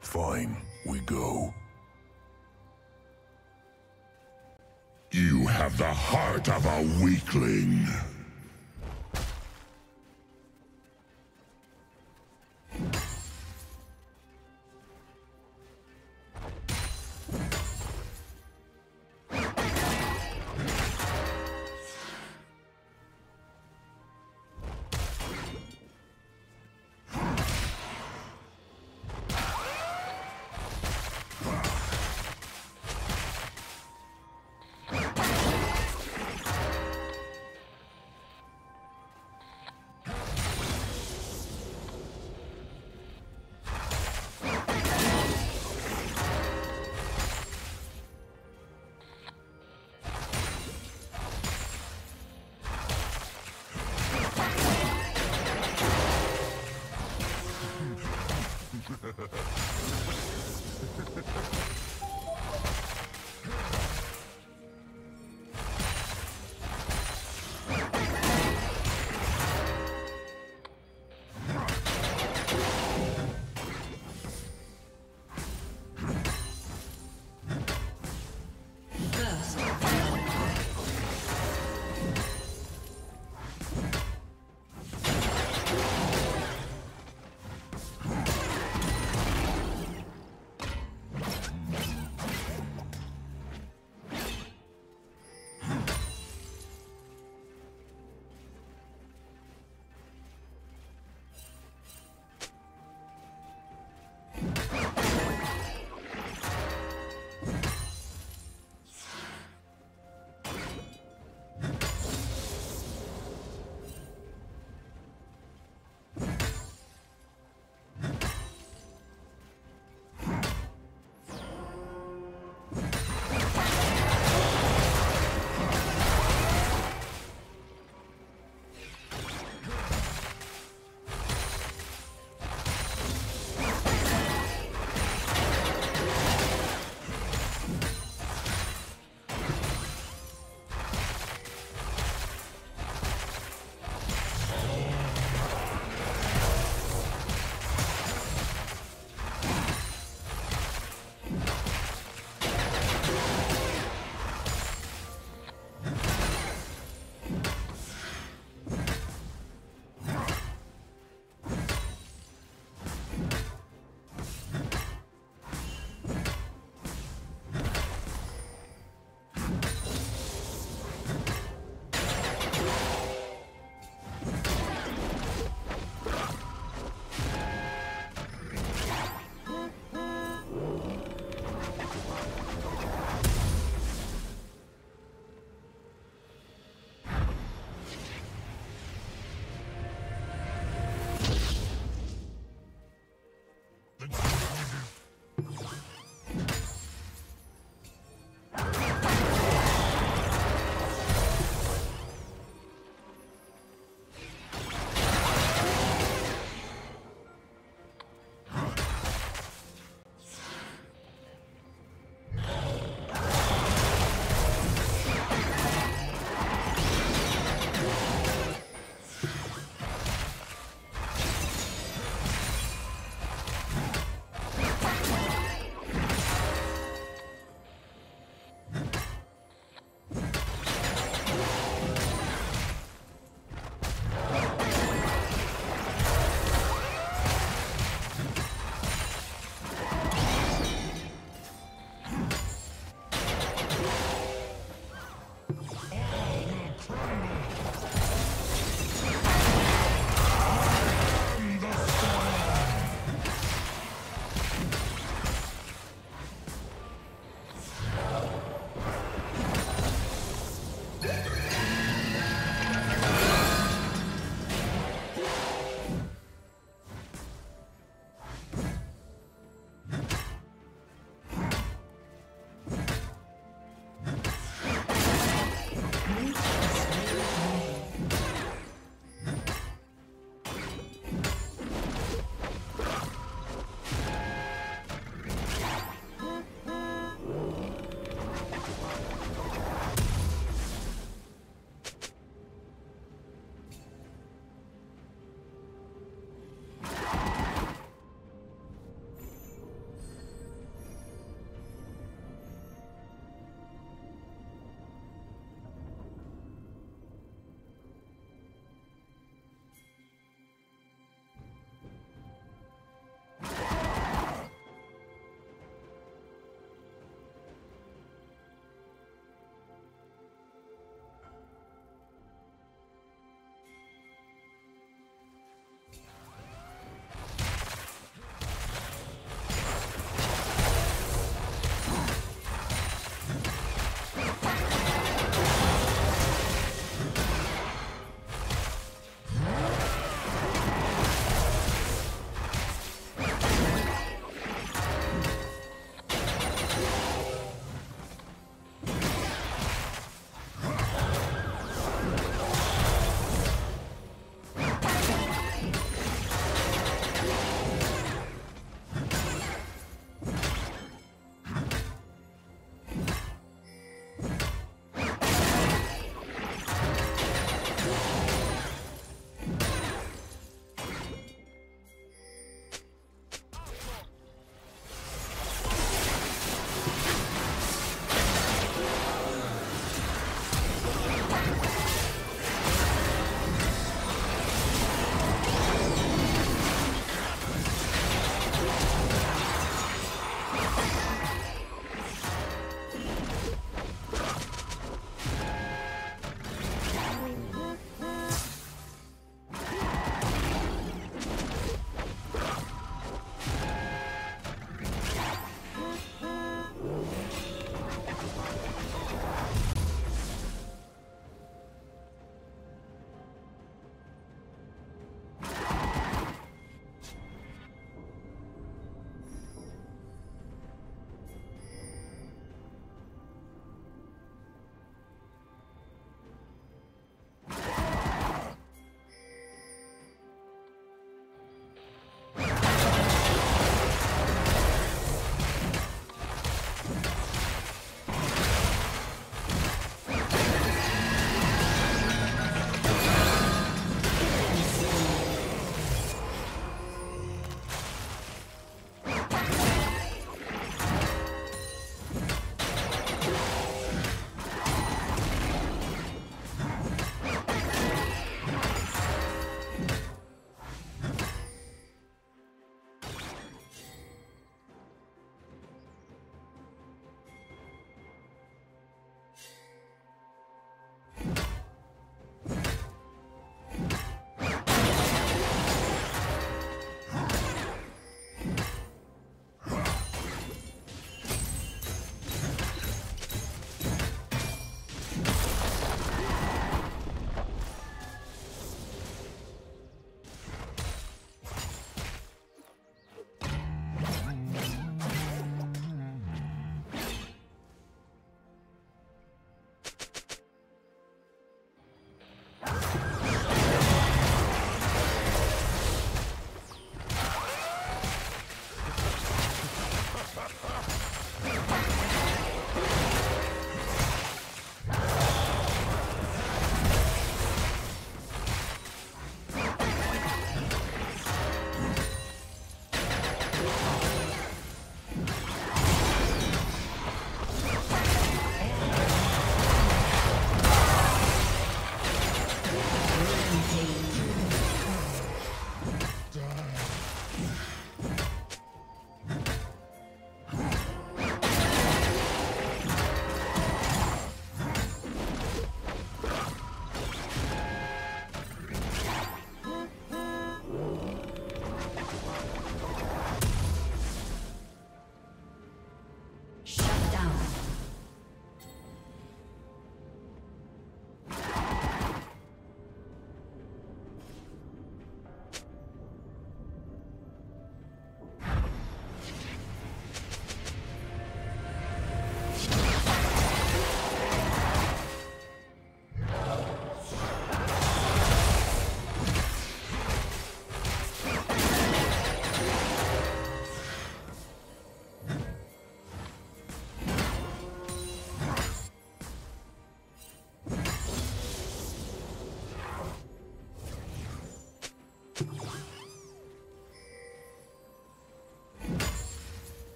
Fine, we go. You have the heart of a weakling.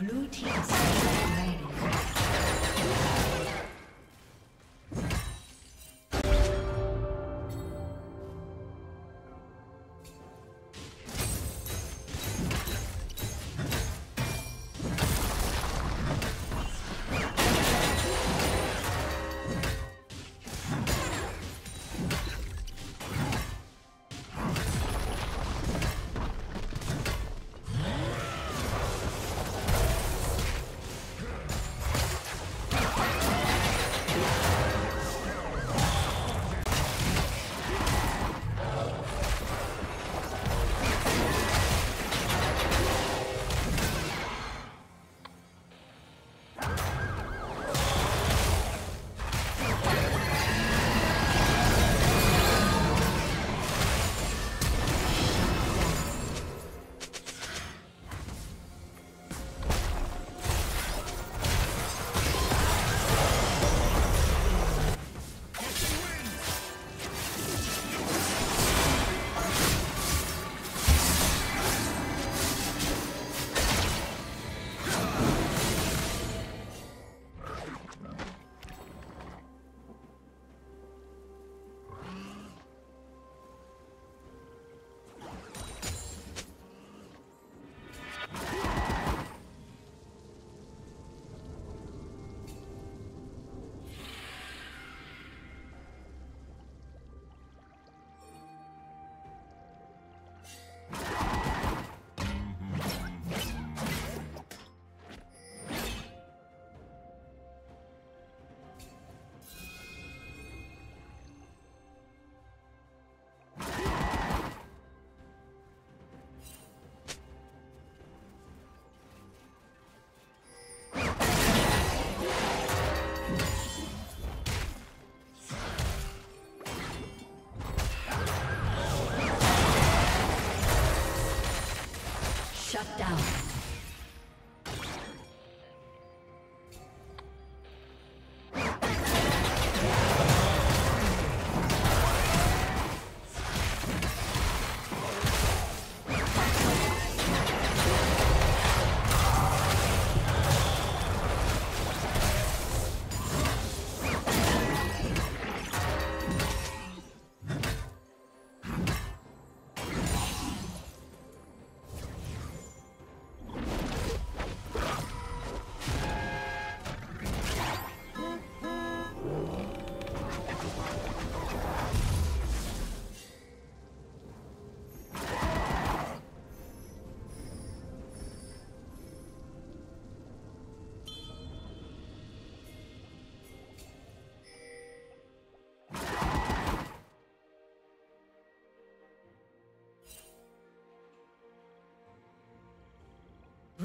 Blue team's shut down.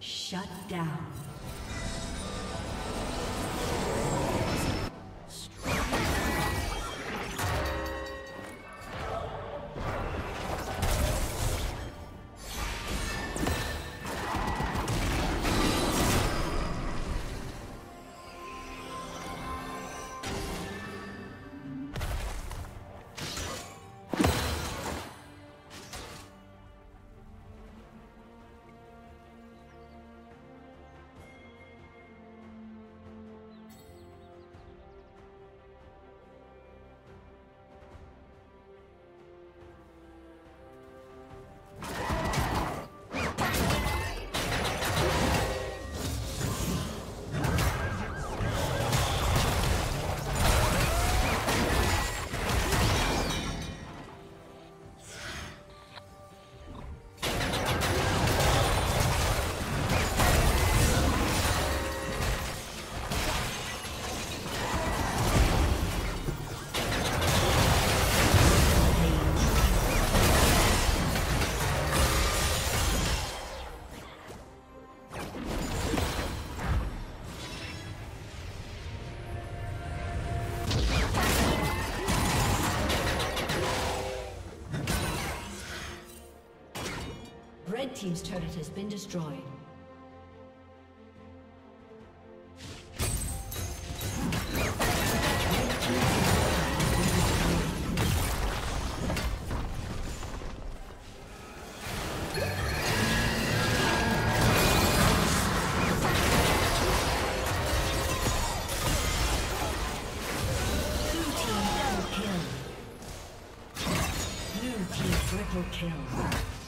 Shut down. Red team's turret has been destroyed. Blue team double kill. Blue team triple kill.